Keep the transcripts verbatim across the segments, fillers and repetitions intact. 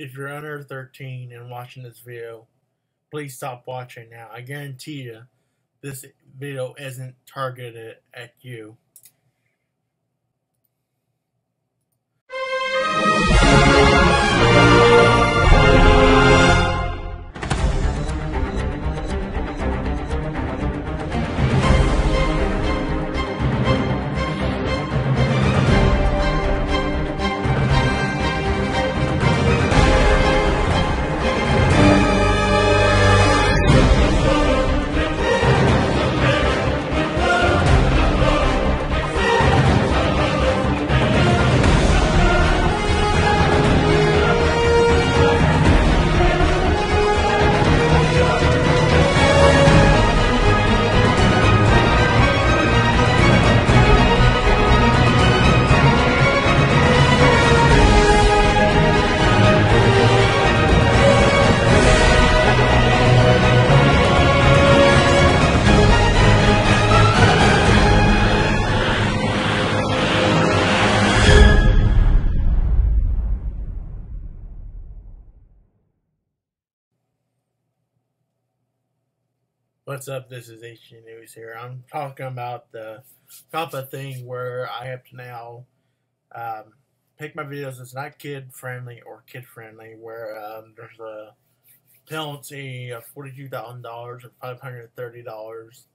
If you're under thirteen and watching this video, please stop watching now. I guarantee you, this video isn't targeted at you. What's up? This is H G News here. I'm talking about the COPPA thing where I have to now um, pick my videos that's not kid-friendly or kid-friendly, where um, there's a penalty of forty-two thousand dollars or five hundred thirty dollars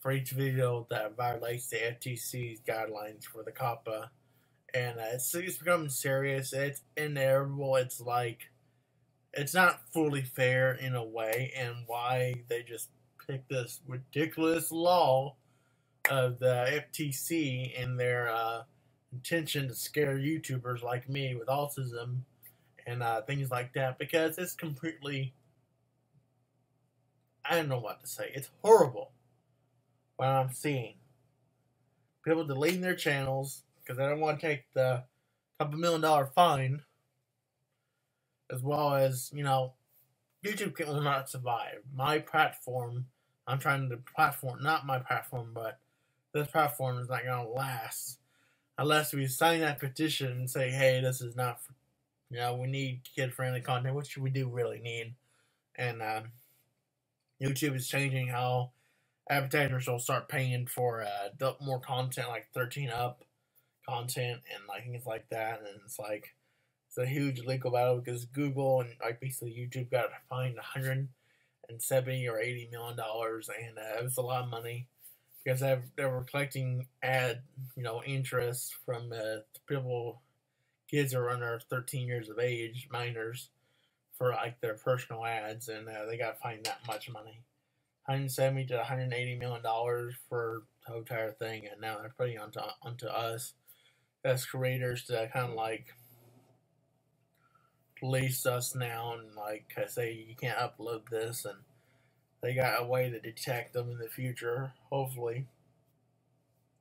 for each video that violates the F T C's guidelines for the COPPA. And uh, it's, it's becoming serious. It's inevitable. It's like, it's not fully fair in a way, and why they just pick this ridiculous law of the F T C and their uh, intention to scare YouTubers like me with autism and uh, things like that, because it's completely, I don't know what to say. It's horrible what I'm seeing. People deleting their channels because they don't want to take the couple million dollar fine, as well as, you know, YouTube will not survive. My platform, I'm trying to platform, not my platform, but this platform is not going to last unless we sign that petition and say, hey, this is not, you know, we need kid-friendly content, which we do really need. And uh, YouTube is changing how advertisers will start paying for uh, more content, like thirteen up content and like things like that. And it's like, it's a huge legal battle because Google and like basically YouTube got fined one hundred seventy or eighty million dollars, and uh, it was a lot of money because they were collecting ad, you know, interest from uh, people, kids who are under thirteen years of age, minors, for like their personal ads, and uh, they got fined that much money, one hundred seventy to one hundred eighty million dollars for the entire thing, and now they're putting onto onto us as creators to kind of like police us now and like say you can't upload this, and they got a way to detect them in the future, hopefully.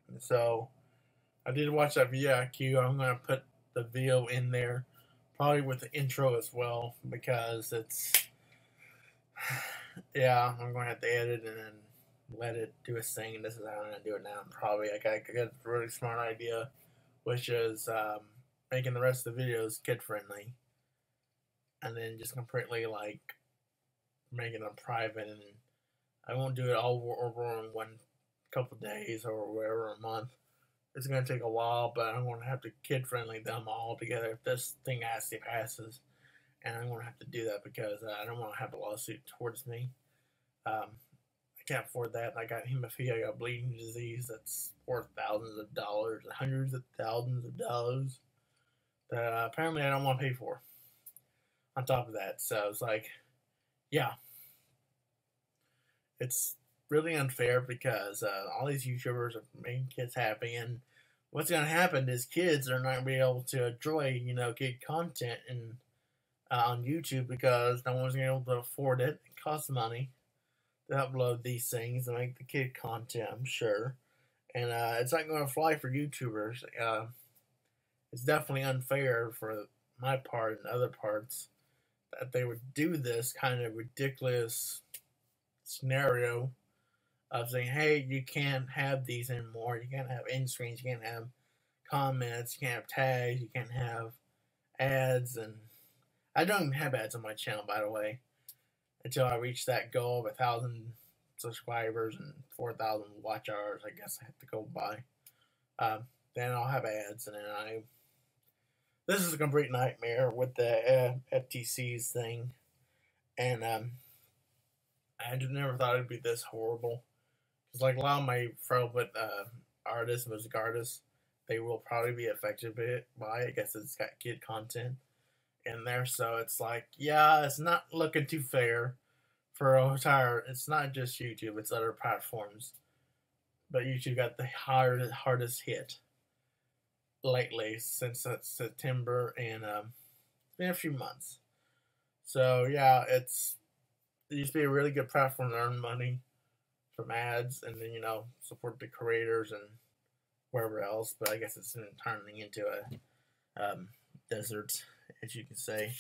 And so I did watch that V I Q. I'm gonna put the video in there, probably with the intro as well, because it's yeah, I'm gonna have to edit and then let it do its thing, and this is how I'm gonna do it now. Probably like I got a really smart idea, which is um, making the rest of the videos kid friendly. And then just completely like making them private, and I won't do it all over in one couple days or whatever, a month. It's gonna take a while, but I'm gonna have to kid friendly them all together if this thing actually passes, and I'm gonna have to do that because I don't want to have a lawsuit towards me. Um, I can't afford that. I got hemophilia, I got bleeding disease that's worth thousands of dollars, hundreds of thousands of dollars that uh, apparently I don't want to pay for. On top of that, so it's like, yeah, it's really unfair because uh, all these YouTubers are making kids happy, and what's going to happen is kids are not going to be able to enjoy, you know, kid content and uh, on YouTube because no one's going to be able to afford it. It costs money to upload these things and make the kid content, I'm sure, and uh, it's not going to fly for YouTubers. Uh, it's definitely unfair for my part and other parts that they would do this kind of ridiculous scenario of saying, hey, you can't have these anymore, you can't have end screens, you can't have comments, you can't have tags, you can't have ads, and I don't even have ads on my channel, by the way, until I reach that goal of a thousand subscribers and four thousand watch hours. I guess I have to go by. Uh, then I'll have ads, and then I. This is a complete nightmare with the uh, F T C's thing, and um, I just never thought it'd be this horrible. Because like a lot of my friends with uh, artists, music artists, they will probably be affected by it. I guess it's got kid content in there, so it's like, yeah, it's not looking too fair for a entire. It's not just YouTube; it's other platforms, but YouTube got the hard, hardest hit lately since September, and um, it's been a few months. So yeah, it's it used to be a really good platform to earn money from ads, and then you know support the creators and wherever else. But I guess it's turning into a um, desert, as you can say,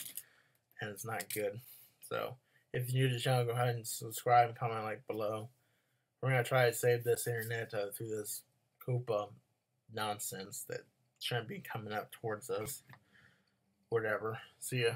and it's not good. So if you're new to the channel, go ahead and subscribe and comment like below. We're gonna try to save this internet uh, through this COPPA nonsense that shouldn't be coming up towards us. Whatever. See ya.